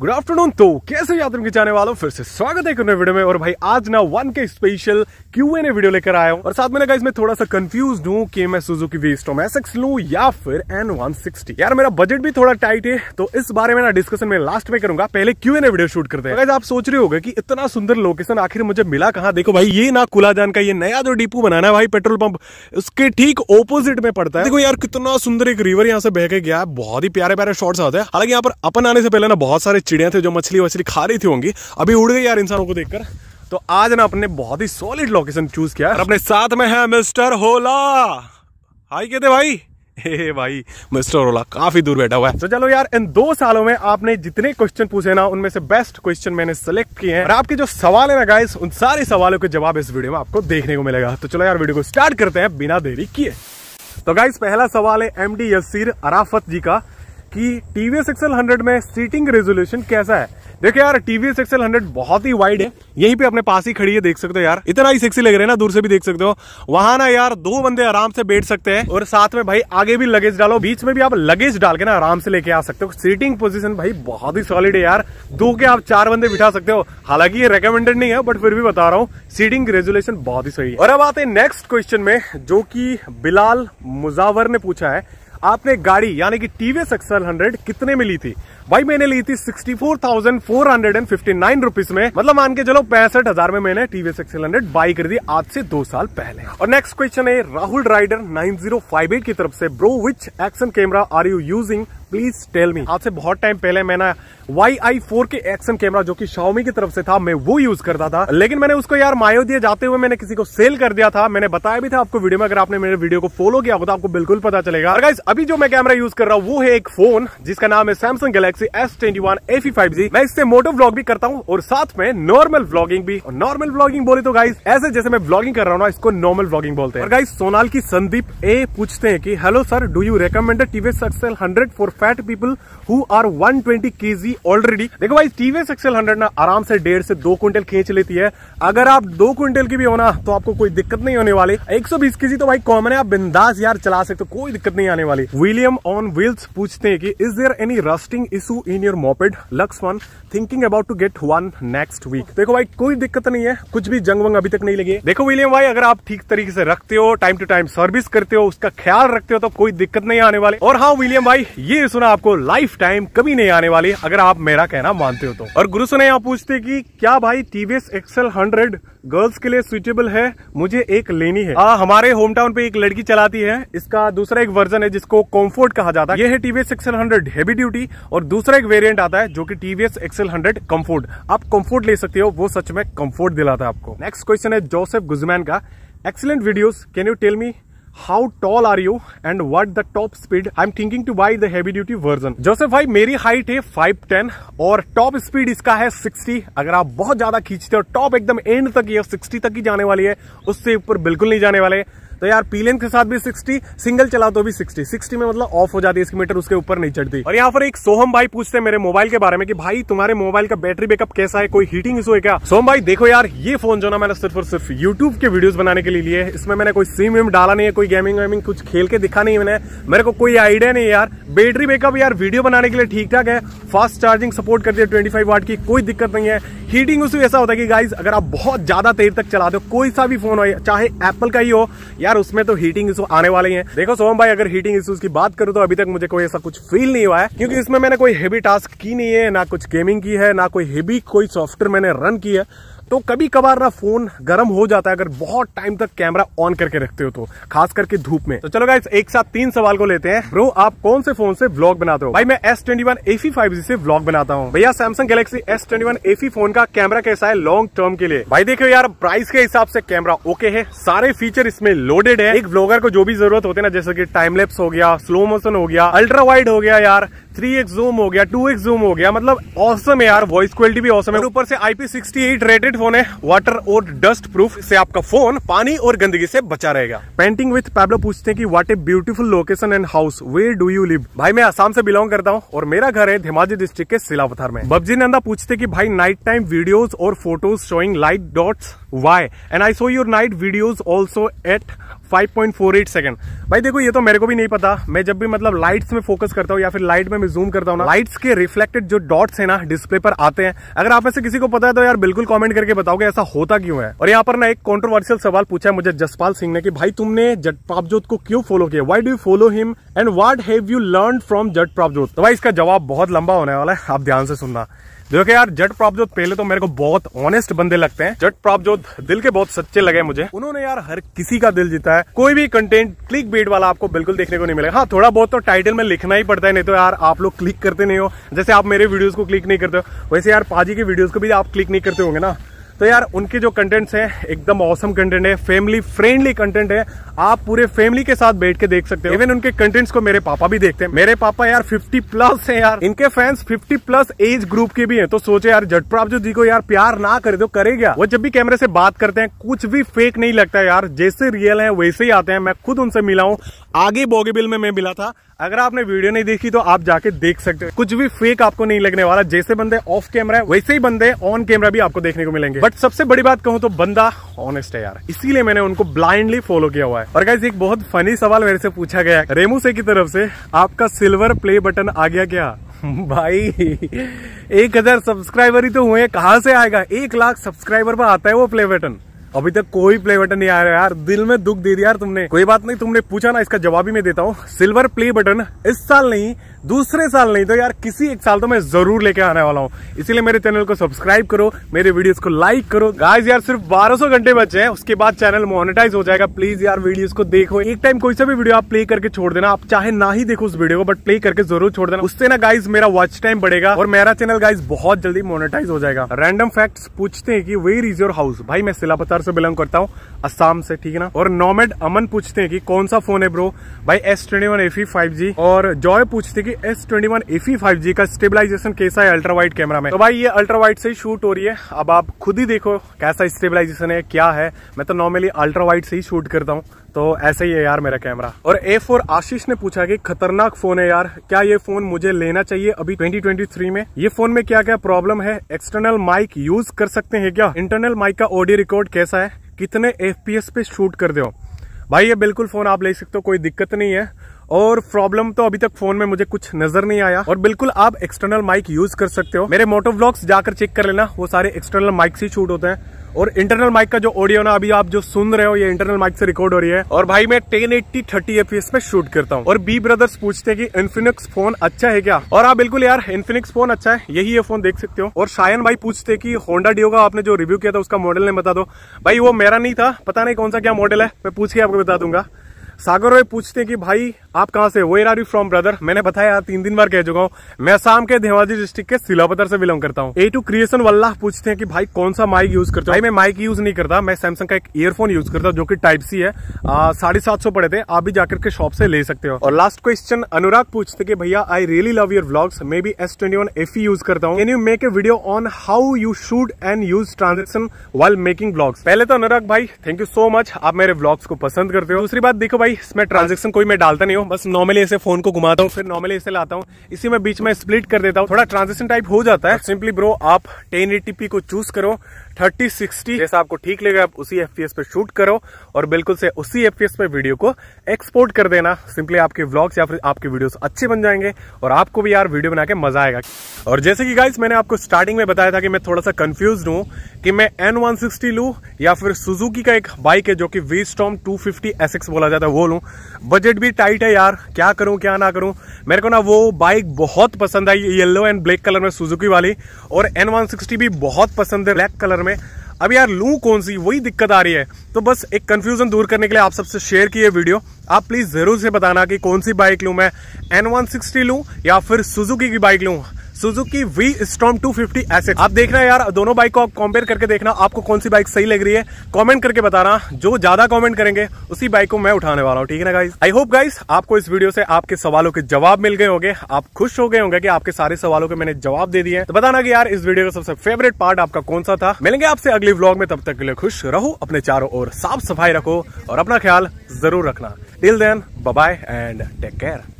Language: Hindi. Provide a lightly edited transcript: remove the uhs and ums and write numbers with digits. Good afternoon. तो कैसे यात्राम के जाने वालों, फिर से स्वागत है एक नए वीडियो में। और भाई आज ना 1K स्पेशल Q&A वीडियो लेकर आया हूँ। और साथ में ना गाइस मैं थोड़ा सा कंफ्यूज हूँ कि मैं सुजुकी V-Strom SX लूँ या फिर N160। यार मेरा बजट भी थोड़ा टाइट है, तो इस बारे में ना डिस्कशन में लास्ट में करूंगा, पहले Q&A वीडियो शूट करते हैं। तो आप सोच रहे होगा कि इतना सुंदर लोकेशन आखिर मुझे मिला कहाँ। देखो भाई ये ना कूलाजान का ये नया जो डिपो बनाना है भाई पेट्रोल पंप, उसके ठीक ऑपोजिट में पड़ता है। देखो यार कितना सुंदर एक रिवर यहाँ से बह के गया है, बहुत ही प्यारे प्यारे शॉट्स आते हैं। हालांकि यहाँ पर अपन आने से पहले ना बहुत सारे चिड़िया थे जो मछली वछली खा रही थी होंगी, अभी उड़ गई यार इंसानों को देखकर। तो आज ना अपने बहुत ही सॉलिड लोकेशन चूज किया है। अपने साथ में है मिस्टर होला। हाय कहते भाई। हे भाई मिस्टर होला काफी दूर बैठा हुआ है। तो चलो यार इन 2 सालों में आपने जितने क्वेश्चन पूछे ना उनमें से बेस्ट क्वेश्चन मैंने सेलेक्ट किए हैं। और आपके जो सवाल है ना गाइस, उन सारे सवालों के जवाब इस वीडियो में आपको देखने को मिलेगा। तो चलो यार वीडियो को स्टार्ट करते हैं बिना देरी किए। तो गाइस पहला सवाल है MD यसीर अराफत जी का कि TVS XL 100 में सीटिंग रेजोल्यूशन कैसा है। देखिए यार TVS XL 100 बहुत ही वाइड है, यहीं पे अपने पास ही खड़ी है, देख सकते हो यार इतना ही सेक्सी लग रहा है ना, दूर से भी देख सकते हो। वहां ना यार 2 बंदे आराम से बैठ सकते हैं, और साथ में भाई आगे भी लगेज डालो, बीच में भी आप लगेज डाल के ना आराम से लेके आ सकते हो। सीटिंग पोजीशन भाई बहुत ही सॉलिड है यार, 2 के आप 4 बंदे बिठा सकते हो। हालांकि ये रिकमेंडेड नहीं है, बट फिर भी बता रहा हूँ सीटिंग रेजोल्यूशन बहुत ही सही है। और अब आते हैं नेक्स्ट क्वेश्चन में, जो की बिलाल मुजावर ने पूछा है आपने गाड़ी यानी कि TVS XL 100 कितने में ली थी। भाई मैंने ली थी 64,459 रुपीज में, मतलब मान के चलो 65,000 में मैंने TVS XL 100 बाई कर दी आज से 2 साल पहले। और नेक्स्ट क्वेश्चन है राहुल राइडर 9058 की तरफ से, bro which action camera are you using please tell me. आज से बहुत टाइम पहले मैंने YI 4K एक्शन कैमरा जो कि Xiaomi की तरफ से था, मैं वो यूज करता था, लेकिन मैंने उसको यार मायोदिया जाते हुए मैंने किसी को सेल कर दिया था। मैंने बताया भी था आपको वीडियो में, अगर आपने मेरे वीडियो को फॉलो किया होगा तो आपको बिल्कुल पता चलेगा। और गाइस अभी जो मैं कैमरा यूज कर रहा हूँ वो है एक फोन जिसका नाम है Samsung Galaxy S21 FE 5G। मैं इससे मोटो व्लॉग भी करता हूँ और साथ में नॉर्मल व्लॉगिंग भी। और नॉर्मल व्लॉगिंग बोले तो गाइस ऐसे जैसे मैं व्लॉगिंग कर रहा हूँ ना, इसको नॉर्मल व्लॉगिंग बोलते हैं। और गाइस सोनाल की संदीप ए पूछते हैं कि hello sir, do you recommend TVS XL 100 for fat people who are 120 kg already. देखो भाई TVS XL 100 ना आराम से 1.5 से 2 क्विंटल खींच लेती है। अगर आप 2 क्विंटल की भी होना तो आपको कोई दिक्कत नहीं होने वाली। 120 kg तो भाई कॉमन है, आप बिंदास यार चला सकते हो, कोई दिक्कत नहीं आने वाली। विलियम ऑन व्हील्स पूछते हैं कि is there any rusting issue in your moped lux one, thinking about to get one next week. देखो भाई कोई दिक्कत नहीं है, कुछ भी जंग वंग अभी तक नहीं लगी है। देखो विलियम भाई अगर आप ठीक तरीके से रखते हो, टाइम टू टाइम सर्विस करते हो, उसका ख्याल रखते हो तो कोई दिक्कत नहीं आने वाली। और हाँ विलियम भाई ये सुना आपको लाइफ टाइम कभी नहीं आने वाली, अगर आप मेरा कहना मानते हो तो। और गुरु सुने यहाँ पूछते कि क्या भाई TVS XL 100 गर्ल्स के लिए सुटेबल है, मुझे एक लेनी है। हमारे होम टाउन पे एक लड़की चलाती है, इसका दूसरा एक वर्जन है जिसको कंफर्ट कहा जाता है, ये है TVS XL 100 हेवी ड्यूटी। और दूसरा एक वेरिएंट आता है जो कि TVS XL 100 कंफर्ट, आप कंफर्ट ले सकते हो, वो सच में कंफर्ट दिलाता है आपको। नेक्स्ट क्वेश्चन है जोसेफ गुजमैन का, excellent videos, can you tell me how tall are you and what the top speed, I am thinking to buy the heavy duty version. Joseph भाई मेरी हाइट है 5'10" और टॉप स्पीड इसका है 60। अगर आप बहुत ज्यादा खींचते हो, टॉप एकदम एंड तक ये 60 तक ही जाने वाली है, उससे ऊपर बिल्कुल नहीं जाने वाले। तो यार पीलेन के साथ भी 60, सिंगल चला तो भी 60 में मतलब ऑफ हो जाती है, इसकी मीटर उसके ऊपर नहीं चढ़ती। और यहाँ पर एक सोहम भाई पूछते हैं मेरे मोबाइल के बारे में कि भाई तुम्हारे मोबाइल का बैटरी बैकअप कैसा है, कोई हीटिंग इशू है क्या। सोहम भाई देखो यार ये फोन जो ना मैंने सिर्फ और सिर्फ यूट्यूब के वीडियोस बनाने के लिए लिए, इसमें मैंने कोई सिम विम डाला नहीं है, कोई गेमिंग वेमिंग कुछ खेल के दिखा नहीं मैंने, मेरे को कोई आइडिया नहीं यार। बैटरी बैकअप यार वीडियो बनाने के लिए ठीक ठाक है, फास्ट चार्जिंग सपोर्ट करती है 25 वाट की, कोई दिक्कत नहीं है। हीटिंग इशू ऐसा होता है कि गाइज अगर आप बहुत ज्यादा देर तक चलाते हो, कोई सा भी फोन हो चाहे एप्पल का ही हो यार, उसमें तो हीटिंग इशू आने वाले हैं। देखो सोहम भाई अगर हीटिंग इश्यूज की बात करूं तो अभी तक मुझे कोई ऐसा कुछ फील नहीं हुआ है, क्योंकि इसमें मैंने कोई हेवी टास्क की नहीं है, ना कुछ गेमिंग की है, ना कोई हेवी कोई सॉफ्टवेयर मैंने रन की है। तो कभी कभार ना फोन गर्म हो जाता है अगर बहुत टाइम तक कैमरा ऑन करके रखते हो तो, खास करके धूप में। तो चलो गाइस एक साथ 3 सवाल को लेते हैं। ब्रो आप कौन से फोन से व्लॉग बनाते हो। भाई मैं S21 FE 5G से व्लॉग बनाता हूँ। भैया Samsung Galaxy S21 FE phone का कैमरा कैसा है लॉन्ग टर्म के लिए। भाई देखो यार प्राइस के हिसाब से कैमरा ओके है, सारे फीचर इसमें लोडेड है। एक व्लॉगर को जो भी जरूरत होती है ना, जैसे की टाइम लैप्स हो गया, स्लो मोशन हो गया, अल्ट्रा वाइड हो गया यार, 3x जूम हो गया, 2x जूम हो गया, मतलब ऑसम है यार, वॉइस क्वालिटी भी ऑसम है। ऊपर से IP68 रेटेड फोन है, वाटर और डस्ट प्रूफ, इससे आपका फोन पानी और गंदगी से बचा रहेगा। पेंटिंग विद पैब्लो पूछते हैं कि what a beautiful location and house, where do you live. भाई मैं असम से बिलोंग करता हूँ और मेरा घर है धेमाजी डिस्ट्रिक्ट के सिलावथार में। बब्जी नंदा पूछते कि भाई नाइट टाइम वीडियोस और photos showing light dots why and I saw your night videos also at 5.48 second. भाई देखो ये तो मेरे को भी नहीं पता, मैं जब भी मतलब लाइट्स में फोकस करता हूँ या फिर लाइट में मैं जूम करता हूँ ना, लाइट्स के रिफ्लेक्टेड जो डॉट्स है ना डिस्प्ले पर आते हैं। अगर आप में से किसी को पता है तो यार बिल्कुल कमेंट करके बताओगे ऐसा होता क्यों है। और यहाँ पर ना एक कॉन्ट्रोवर्शियल सवाल पूछा है मुझे जसपाल सिंह ने कि भाई तुमने जट प्रभजोत को क्यों फॉलो किया, why do you follow him and what have you learn from Jatt Prabhjot. तो भाई इसका जवाब बहुत लंबा होने वाला है, आप ध्यान से सुनना। देखो यार जट प्रभजोत पहले तो मेरे को बहुत ऑनेस्ट बंदे लगते हैं, जट प्रभजोत दिल के बहुत सच्चे लगे मुझे। उन्होंने यार हर किसी का दिल जीता है, कोई भी कंटेंट क्लिक बेट वाला आपको बिल्कुल देखने को नहीं मिलेगा। हाँ थोड़ा बहुत तो टाइटल में लिखना ही पड़ता है, नहीं तो यार आप लोग क्लिक करते नहीं हो। जैसे आप मेरे वीडियोस को क्लिक नहीं करते हो, वैसे यार पाजी के वीडियोस को भी आप क्लिक नहीं करते होंगे ना। तो यार उनके जो कंटेंट्स हैं एकदम ऑसम कंटेंट है, फैमिली फ्रेंडली कंटेंट है, आप पूरे फैमिली के साथ बैठ के देख सकते हो। इवन उनके कंटेंट्स को मेरे पापा भी देखते हैं, मेरे पापा यार 50 प्लस हैं यार, इनके फैंस 50 प्लस एज ग्रुप के भी हैं। तो सोचे यार जट प्रभजोत जी को यार प्यार ना करे तो करे क्या। वो जब भी कैमरे से बात करते हैं कुछ भी फेक नहीं लगता यार, जैसे रियल है वैसे ही आते हैं। मैं खुद उनसे मिला हूँ, आगे बोगीबिल में मैं मिला था। अगर आपने वीडियो नहीं देखी तो आप जाके देख सकते हो, कुछ भी फेक आपको नहीं लगने वाला। जैसे बंदे ऑफ कैमरा है वैसे ही बंदे ऑन कैमरा भी आपको देखने को मिलेंगे। बट सबसे बड़ी बात कहूँ तो बंदा ऑनेस्ट है यार, इसीलिए मैंने उनको ब्लाइंडली फॉलो किया हुआ है। और गाइस एक बहुत फनी सवाल मेरे से पूछा गया है रेमू से की तरफ से, आपका सिल्वर प्ले बटन आ गया क्या। भाई 1000 सब्सक्राइबर ही तो हुए, कहाँ से आएगा। 1 लाख सब्सक्राइबर पर आता है वो प्ले बटन, अभी तक कोई प्ले बटन नहीं आ रहा यार। दिल में दुख दे दिया यार तुमने। कोई बात नहीं, तुमने पूछा ना इसका जवाब ही मैं देता हूँ। सिल्वर प्ले बटन इस साल नहीं, दूसरे साल नहीं तो यार किसी एक साल तो मैं जरूर लेके आने वाला हूँ। इसीलिए मेरे चैनल को सब्सक्राइब करो, मेरे वीडियोस को लाइक करो। गाइस यार सिर्फ 1200 घंटे बचे हैं, उसके बाद चैनल मोनेटाइज हो जाएगा। प्लीज यार वीडियोस को देखो, एक टाइम कोई सा भी वीडियो आप प्ले करके छोड़ देना। आप चाहे ना ही देखो उस वीडियो को, बट प्ले करके जरूर छोड़ देना। उससे ना गाइज मेरा वॉच टाइम बढ़ेगा और मेरा चैनल गाइज बहुत जल्दी मोनेटाइज हो जाएगा। रैंडम फैक्ट्स पूछते हैं कि वेयर इज योर हाउस। भाई मैं सिलापतार से बिलोंग करता हूँ, असम से, ठीक है ना। और नॉमेड अमन पूछते हैं कि कौन सा फोन है ब्रो। भाई S21 FE 5G। और जॉय पूछते हैं कि S21 FE 5G का स्टेबलाइजेशन कैसा है अल्ट्रा वाइड कैमरा में। तो भाई ये अल्ट्रा वाइड से ही शूट हो रही है, अब आप खुद ही देखो कैसा स्टेबलाइजेशन है क्या है। मैं तो नॉर्मली अल्ट्रा वाइड से ही शूट करता हूँ, तो ऐसा ही है यार मेरा कैमरा। और A4 आशीष ने पूछा कि खतरनाक फोन है यार, क्या ये फोन मुझे लेना चाहिए अभी 2023 में। ये फोन में क्या क्या प्रॉब्लम है, एक्सटर्नल माइक यूज कर सकते हैं क्या, इंटरनल माइक का ऑडियो रिकॉर्ड कैसा है, कितने FPS पे शूट करते हो। भाई ये बिल्कुल फोन आप ले सकते हो, कोई दिक्कत नहीं है। और प्रॉब्लम तो अभी तक फोन में मुझे कुछ नजर नहीं आया, और बिल्कुल आप एक्सटर्नल माइक यूज कर सकते हो। मेरे मोटो व्लॉग्स जाकर चेक कर लेना, वो सारे एक्सटर्नल माइक से शूट होते हैं। और इंटरनल माइक का जो ऑडियो ना अभी आप जो सुन रहे हो ये इंटरनल माइक से रिकॉर्ड हो रही है। और भाई मैं 1080 30fps पे शूट करता हूँ। और बी ब्रदर्स पूछते हैं कि इन्फिनिक्स फोन अच्छा है क्या। और आप बिल्कुल यार इन्फिनिक्स फोन अच्छा है, यही ये फोन देख सकते हो। और शायन भाई पूछते हैं कि होंडा डियो का आपने जो रिव्यू किया था उसका मॉडल ने बता दो। भाई वो मेरा नहीं था, पता नहीं कौन सा क्या मॉडल है, मैं पूछ के आपको बता दूंगा। सागर भाई पूछते हैं कि भाई आप कहाँ से, where are you from brother. मैंने बताया यार 3 दिन बार कह चुका हूँ, मैं असम के धेमाजी डिस्ट्रिक्ट के सिलापतर से बिलोंग करता हूँ। A2 क्रिएशन वल्लाह पूछते हैं कि भाई कौन सा माइक यूज करते हो। भाई मैं माइक यूज नहीं करता, मैं सैमसंग का एक ईयरफोन यूज करता हूँ जो कि Type C है। 750 पड़े थे, आप भी जाकर के शॉप से ले सकते हो। और लास्ट क्वेश्चन अनुराग पूछते कि भैया I really love your vlogs, maybe S21 FE use करता हूँ, can you make a video on how you shoot and use transaction while making vlogs. पहले तो अनुराग भाई थैंक यू सो मच, आप मेरे व्लॉग्स को पसंद करते हो। दूसरी बात देखो भाई इसमें ट्रांजेक्शन कोई मैं डालता नहीं हूँ, बस नॉर्मली ऐसे फोन को घुमाता हूँ, फिर नॉर्मली ऐसे लाता हूँ, इसी में बीच में स्प्लिट कर देता हूँ, थोड़ा ट्रांजेक्शन टाइप हो जाता है। सिंपली ब्रो आप 1080p को चूज करो, 30-60 जैसा आपको ठीक लगेगा आप उसी FPS पे शूट करो और बिल्कुल से उसी FPS पे वीडियो को एक्सपोर्ट कर देना। सिंपली आपके व्लॉग्स या फिर आपके वीडियोस अच्छे बन जाएंगे और आपको भी यार वीडियो बना के मजा आएगा। और जैसे कि गाइस मैंने आपको स्टार्टिंग में बताया था कि मैं थोड़ा सा कंफ्यूज हूँ कि मैं N160 लूँ या फिर सुजुकी का एक बाइक है जो कि V-Strom 250 SX बोला जाता है वो लूँ। बजट भी टाइट है यार, क्या करूँ क्या ना करूँ। मेरे को ना वो बाइक बहुत पसंद आई, येलो एंड ब्लैक कलर में सुजुकी वाली, और N160 भी बहुत पसंद है ब्लैक कलर में। अब यार लूँ कौन सी, वही दिक्कत आ रही है। तो बस एक कंफ्यूजन दूर करने के लिए आप सबसे शेयर की ये वीडियो। आप प्लीज जरूर से बताना कि कौन सी बाइक लूँ मैं, N160 लूँ या फिर सुजुकी की बाइक लूँ, सुजुकी V-Strom 250 SX। आप देखना यार दोनों बाइक को आप कंपेयर करके देखना आपको कौन सी बाइक सही लग रही है, कमेंट करके बताना। जो ज्यादा कमेंट करेंगे उसी बाइक को मैं उठाने वाला हूँ, ठीक है ना गाइस। आई होप गाइस आपको इस वीडियो से आपके सवालों के जवाब मिल गए होंगे, आप खुश हो गए होंगे कि आपके सारे सवालों के मैंने जवाब दे दिए। तो बताना कि यार इस वीडियो का सबसे फेवरेट पार्ट आपका कौन सा था। मिलेंगे आपसे अगले व्लॉग में, तब तक के लिए खुश रहो, अपने चारों ओर साफ सफाई रखो और अपना ख्याल जरूर रखना। Till then bye bye and take care.